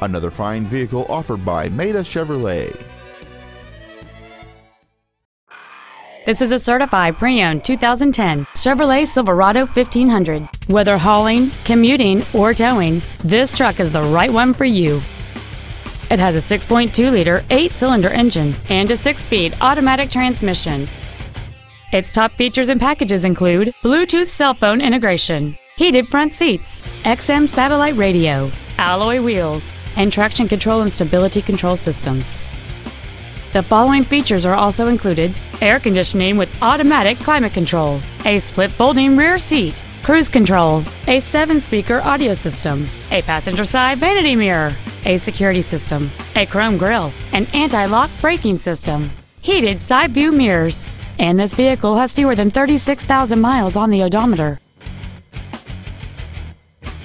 another fine vehicle offered by Maita Chevrolet. This is a certified pre-owned 2010 Chevrolet Silverado 1500. Whether hauling, commuting, or towing, this truck is the right one for you. It has a 6.2-liter 8-cylinder engine and a 6-speed automatic transmission. Its top features and packages include Bluetooth cell phone integration, heated front seats, XM satellite radio, alloy wheels, and traction control and stability control systems. The following features are also included: air conditioning with automatic climate control, a split folding rear seat, cruise control, a 7-speaker audio system, a passenger side vanity mirror, a security system, a chrome grille, an anti-lock braking system, heated side view mirrors, and this vehicle has fewer than 36,000 miles on the odometer.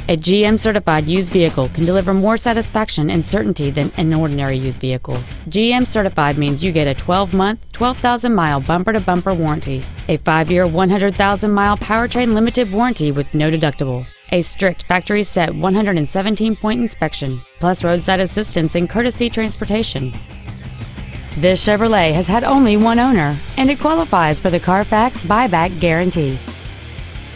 A GM-certified used vehicle can deliver more satisfaction and certainty than an ordinary used vehicle. GM-certified means you get a 12-month, 12,000-mile bumper-to-bumper warranty, a 5-year, 100,000-mile powertrain limited warranty with no deductible, a strict factory-set 117-point inspection, plus roadside assistance and courtesy transportation. This Chevrolet has had only one owner, and it qualifies for the Carfax buyback guarantee.